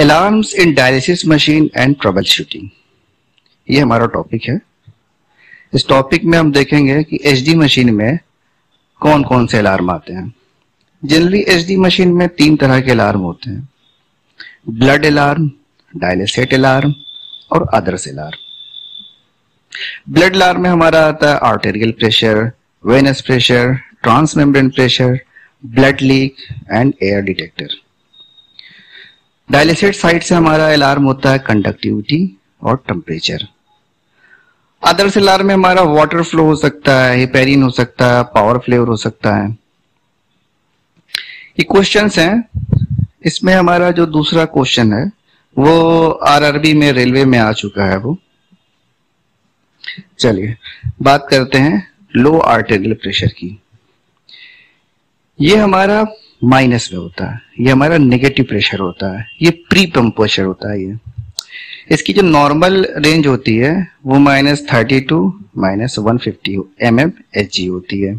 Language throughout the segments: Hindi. Alarms in dialysis machine and trouble shooting, ये हमारा टॉपिक है। इस टॉपिक में हम देखेंगे कि एचडी मशीन में कौन कौन से अलार्म आते हैं। जनरली एचडी मशीन में 3 तरह के अलार्म होते हैं, ब्लड अलार्म, डायलिसेट अलार्म और अदर्स अलार्म। ब्लड अलार्म में हमारा आता है arterial pressure, venous pressure, transmembrane pressure, blood leak and air detector. Dialysate site से हमारा अलार्म होता है कंडक्टिविटी और टेम्परेचर। अदर्स अलार्म में हमारा वाटर फ्लो हो सकता है, हिपेरिन हो सकता है, पावर फ्लेवर हो सकता है। ये क्वेश्चंस हैं। इसमें हमारा जो दूसरा क्वेश्चन है वो आरआरबी में रेलवे में आ चुका है वो। चलिए बात करते हैं लो आर्टेरियल प्रेशर की। ये हमारा माइनस में होता है, ये हमारा नेगेटिव प्रेशर होता है, ये प्री पंप प्रेशर होता है। ये इसकी जो नॉर्मल रेंज होती है वो -32 to -150 mmHg होती है।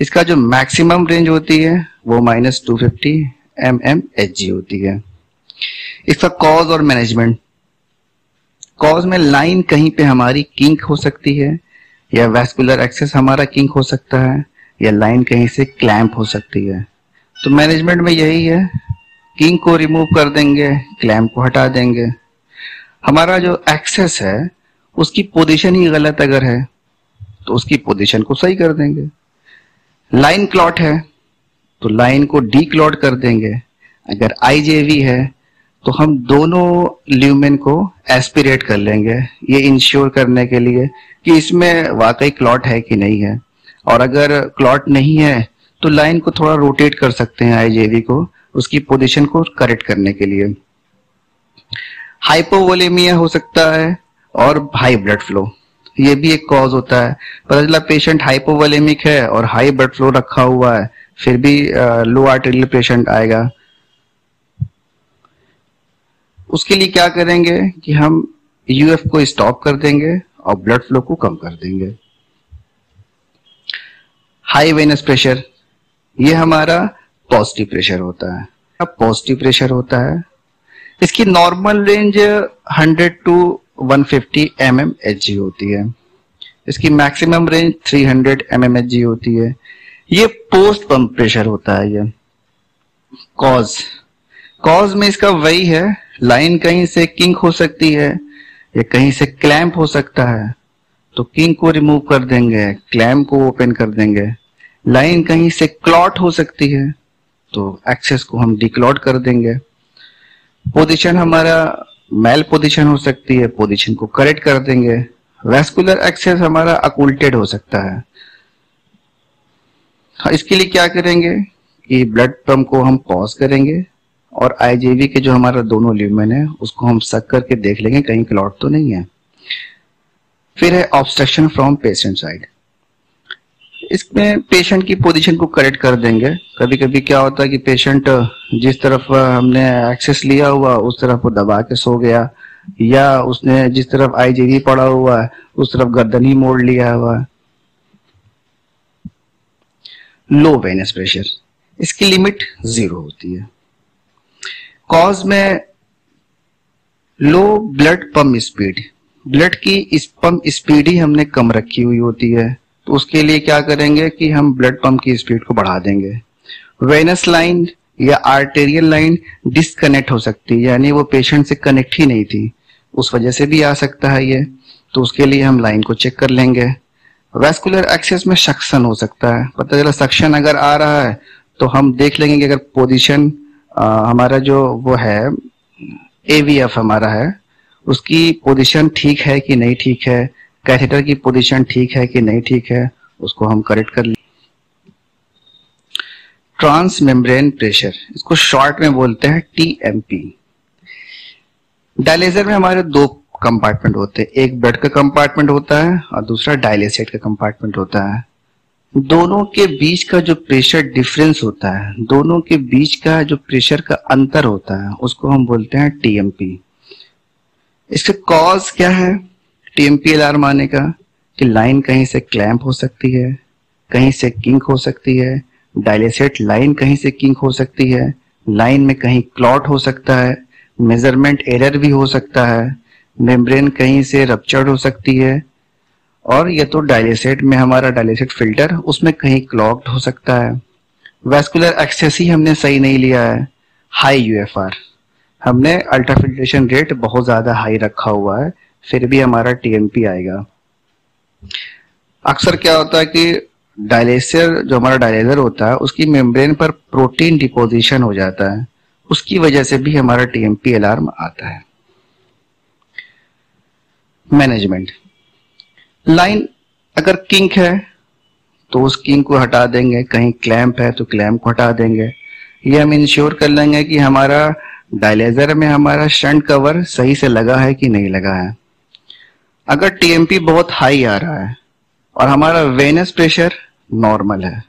इसका जो मैक्सिमम रेंज होती है वो -250 mmHg होती है। इसका कॉज और मैनेजमेंट, कॉज में लाइन कहीं पे हमारी किंक हो सकती है या वैस्कुलर एक्सेस हमारा किंक हो सकता है या लाइन कहीं से क्लैंप हो सकती है। तो मैनेजमेंट में यही है, किंक को रिमूव कर देंगे, क्लैंप को हटा देंगे। हमारा जो एक्सेस है उसकी पोजीशन ही गलत अगर है तो उसकी पोजीशन को सही कर देंगे। लाइन क्लॉट है तो लाइन को डी क्लॉट कर देंगे। अगर आईजेवी है तो हम दोनों ल्यूमेन को एस्पिरेट कर लेंगे, ये इंश्योर करने के लिए कि इसमें वाकई क्लॉट है कि नहीं है। और अगर क्लॉट नहीं है तो लाइन को थोड़ा रोटेट कर सकते हैं, आईजेवी को, उसकी पोजीशन को करेक्ट करने के लिए। हाइपोवोलेमिया हो सकता है और हाई ब्लड फ्लो, ये भी एक कॉज होता है। पता चला पेशेंट हाइपोवोलेमिक है और हाई ब्लड फ्लो रखा हुआ है, फिर भी लो आर्टेरियल पेशेंट आएगा। उसके लिए क्या करेंगे कि हम यूएफ को स्टॉप कर देंगे और ब्लड फ्लो को कम कर देंगे। हाई वेनस प्रेशर, ये हमारा पॉजिटिव प्रेशर होता है, पॉजिटिव प्रेशर होता है। इसकी नॉर्मल रेंज 100 टू 150 mmHg होती है। इसकी मैक्सिमम रेंज 300 mmHg होती है। ये पोस्ट पंप प्रेशर होता है। ये कॉज में इसका वही है, लाइन कहीं से किंक हो सकती है या कहीं से क्लैंप हो सकता है तो किंक को रिमूव कर देंगे, क्लैंप को ओपन कर देंगे। लाइन कहीं से क्लॉट हो सकती है तो एक्सेस को हम डिक्लॉट कर देंगे। पोजीशन हमारा मेल पोजीशन हो सकती है, पोजीशन को करेक्ट कर देंगे। वैस्कुलर एक्सेस हमारा अकुल्टेड हो सकता है। इसके लिए क्या करेंगे कि ब्लड पंप को हम पॉज करेंगे और आईजेवी के जो हमारा दोनों ल्यूमेन है उसको हम सक करके देख लेंगे कहीं क्लॉट तो नहीं है। फिर है ऑब्स्ट्रक्शन फ्रॉम पेशेंट साइड, इसमें पेशेंट की पोजीशन को करेक्ट कर देंगे। कभी कभी क्या होता है कि पेशेंट जिस तरफ हमने एक्सेस लिया हुआ उस तरफ वो दबा के सो गया या उसने जिस तरफ आईजीवी पड़ा हुआ है उस तरफ गर्दन ही मोड़ लिया हुआ। लो वेनस प्रेशर, इसकी लिमिट 0 होती है। कॉज में low blood pump speed, blood की इस पंप स्पीड ही हमने कम रखी हुई होती है तो उसके लिए क्या करेंगे कि हम ब्लड पंप की स्पीड को बढ़ा देंगे। वेनस लाइन या आर्टेरियल लाइन डिस्कनेक्ट हो सकती है, यानी वो पेशेंट से कनेक्ट ही नहीं थी, उस वजह से भी आ सकता है ये, तो उसके लिए हम लाइन को चेक कर लेंगे। वैस्कुलर एक्सेस में सक्शन हो सकता है, पता चला सक्शन अगर आ रहा है तो हम देख लेंगे कि अगर पोजीशन हमारा जो वो है एवीएफ हमारा है उसकी पोजीशन ठीक है कि नहीं ठीक है, कैथेटर की पोजीशन ठीक है कि नहीं ठीक है, उसको हम करेक्ट कर लें। ट्रांसमेम्ब्रेन प्रेशर, इसको शॉर्ट में बोलते हैं टीएमपी। डायलेजर में हमारे 2 कंपार्टमेंट होते हैं, एक ब्लड का कंपार्टमेंट होता है और दूसरा डायलिसेट का कंपार्टमेंट होता है। दोनों के बीच का जो प्रेशर डिफरेंस होता है, दोनों के बीच का जो प्रेशर का अंतर होता है उसको हम बोलते हैं टीएमपी। इसका कॉज क्या है टीएमपी अलार्म आने का, कि लाइन कहीं से क्लैंप हो सकती है, कहीं से किंक हो सकती है, डायलिसेट लाइन कहीं से किंक हो सकती है, लाइन में कहीं क्लॉट हो सकता है, मेजरमेंट एरर भी हो सकता है, मेम्ब्रेन कहीं से रप्चर्ड हो सकती है, और ये तो डायलिसेट में हमारा डायलिसेट फिल्टर उसमें कहीं क्लॉग्ड हो सकता है। वैस्कुलर एक्सेस ही हमने सही नहीं लिया है, हाई यूएफआर, हमने अल्ट्राफिल्ट्रेशन रेट बहुत ज़्यादा हाई रखा हुआ है, फिर भी हमारा टीएमपी आएगा। अक्सर क्या होता है कि डायलिसर जो हमारा डायलिसर होता है उसकी मेम्ब्रेन पर प्रोटीन डिपोजिशन हो जाता है, उसकी वजह से भी हमारा टीएमपी अलार्म आता है। मैनेजमेंट लाइन अगर किंक है तो उस किंक को हटा देंगे, कहीं क्लैम्प है तो क्लैम्प को हटा देंगे। ये हम इंश्योर कर लेंगे कि हमारा डायलिसर में हमारा शंट कवर सही से लगा है कि नहीं लगा है। अगर टीएमपी बहुत हाई आ रहा है और हमारा वेनस प्रेशर नॉर्मल है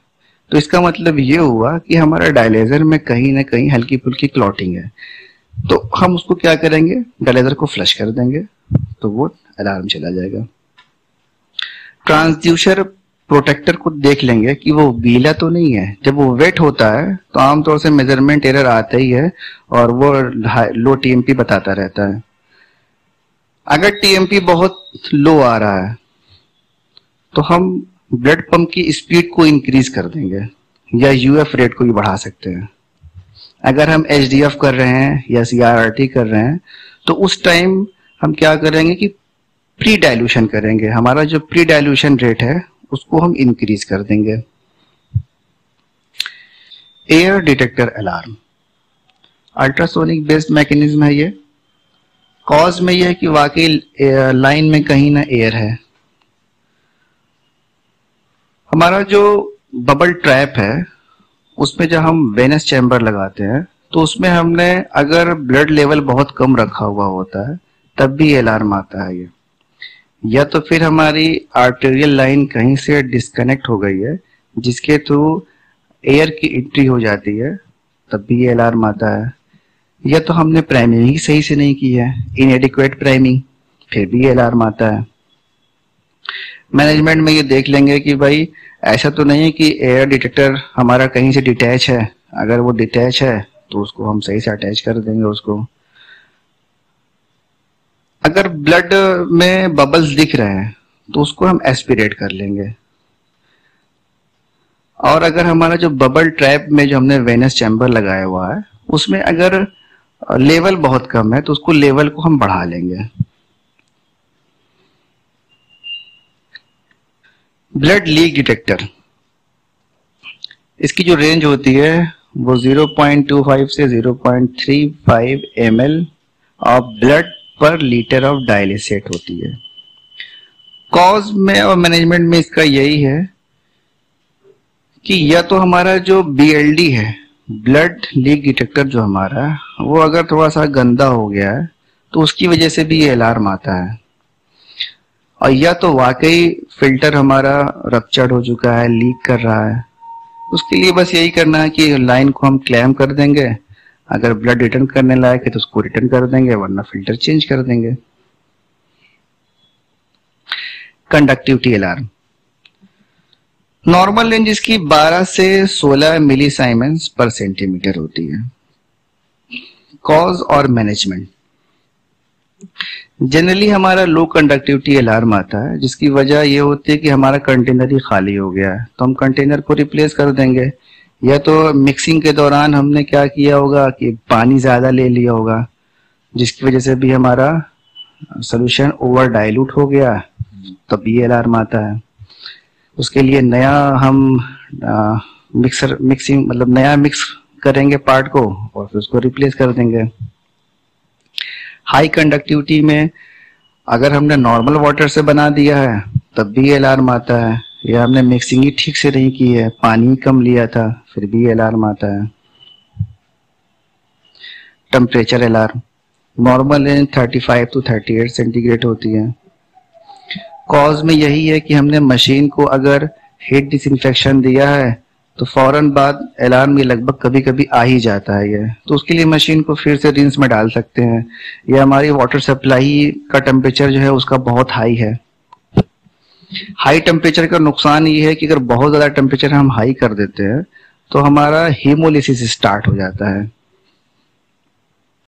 तो इसका मतलब ये हुआ कि हमारा डायलिसर में कहीं ना कहीं हल्की फुल्की क्लॉटिंग है, तो हम उसको क्या करेंगे, डायलिसर को फ्लश कर देंगे तो वो अलार्म चला जाएगा। ट्रांसड्यूसर प्रोटेक्टर को देख लेंगे कि वो गीला तो नहीं है, जब वो वेट होता है तो आमतौर से मेजरमेंट एरर आता ही है और वो लो टीएमपी बताता रहता है। अगर टीएमपी बहुत लो आ रहा है तो हम ब्लड पंप की स्पीड को इंक्रीज कर देंगे या यूएफ रेट को भी बढ़ा सकते हैं। अगर हम एचडीएफ कर रहे हैं या सीआरआरटी कर रहे हैं तो उस टाइम हम क्या करेंगे कि प्री डाइल्यूशन करेंगे, हमारा जो प्री डाइल्यूशन रेट है उसको हम इंक्रीज कर देंगे। Air detector alarm ultrasonic based mechanism है। ये कॉज में यह है कि वाकई लाइन में कहीं ना एयर है। हमारा जो बबल ट्रैप है उसमें जब हम वेनस चैम्बर लगाते हैं तो उसमें हमने अगर ब्लड लेवल बहुत कम रखा हुआ होता है तब भी अलार्म आता है ये, या तो फिर हमारी आर्टेरियल लाइन कहीं से डिस्कनेक्ट हो गई है जिसके थ्रू एयर की एंट्री हो जाती है तब भी ये अलार्म आता है, या तो हमने प्राइमिंग ही सही से नहीं की है, इनएडिक्वेट प्राइमिंग, फिर भी ये अलार्म आता है। मैनेजमेंट में ये देख लेंगे कि भाई ऐसा तो नहीं है कि एयर डिटेक्टर हमारा कहीं से डिटैच है, अगर वो डिटैच है तो उसको हम सही से अटैच कर देंगे उसको। अगर ब्लड में बबल्स दिख रहे हैं तो उसको हम एस्पिरेट कर लेंगे। और अगर हमारा जो बबल ट्रैप में जो हमने वेनस चैम्बर लगाया हुआ है उसमें अगर लेवल बहुत कम है तो उसको लेवल को हम बढ़ा लेंगे। ब्लड लीक डिटेक्टर, इसकी जो रेंज होती है वो 0.25 से 0.35 ml of blood per litre of dialysate होती है। कॉज में और मैनेजमेंट में इसका यही है कि या तो हमारा जो BLD है, ब्लड लीक डिटेक्टर जो हमारा वो अगर थोड़ा सा गंदा हो गया है तो उसकी वजह से भी ये अलार्म आता है, और या तो वाकई फिल्टर हमारा रप्चर्ड हो चुका है, लीक कर रहा है। उसके लिए बस यही करना है कि लाइन को हम क्लैम्प कर देंगे, अगर ब्लड रिटर्न करने लायक है तो उसको रिटर्न कर देंगे वरना फिल्टर चेंज कर देंगे। कंडक्टिविटी अलार्म नॉर्मल रेंज इसकी 12 से 16 मिली साइमेंस पर सेंटीमीटर होती है। कॉज और मैनेजमेंट, जनरली हमारा लो कंडक्टिविटी अलार्म आता है जिसकी वजह यह होती है कि हमारा कंटेनर ही खाली हो गया है तो हम कंटेनर को रिप्लेस कर देंगे, या तो मिक्सिंग के दौरान हमने क्या किया होगा कि पानी ज़्यादा ले लिया होगा जिसकी वजह से भी हमारा सॉल्यूशन ओवर डाइल्यूट हो गया, तब ये अलार्म आता है। उसके लिए नया हम मिक्सिंग मतलब नया मिक्स करेंगे पार्ट को और फिर उसको रिप्लेस कर देंगे। हाई कंडक्टिविटी में अगर हमने नॉर्मल वाटर से बना दिया है तब भी अलार्म आता है, या हमने मिक्सिंग ही ठीक से नहीं की है, पानी कम लिया था, फिर भी अलार्म आता है। Temperature alarm normal range 35 to 38 centigrade होती है। कॉज में यही है कि हमने मशीन को अगर हीट डिसइंफेक्शन दिया है तो फौरन बाद अलार्म ये लगभग कभी कभी आ ही जाता है ये, तो उसके लिए मशीन को फिर से रिंस में डाल सकते हैं, या हमारी वाटर सप्लाई का टेम्परेचर जो है उसका बहुत हाई है। हाई टेम्परेचर का नुकसान ये है कि अगर बहुत ज़्यादा टेम्परेचर हम हाई कर देते हैं तो हमारा हीमोलिसिस स्टार्ट हो जाता है,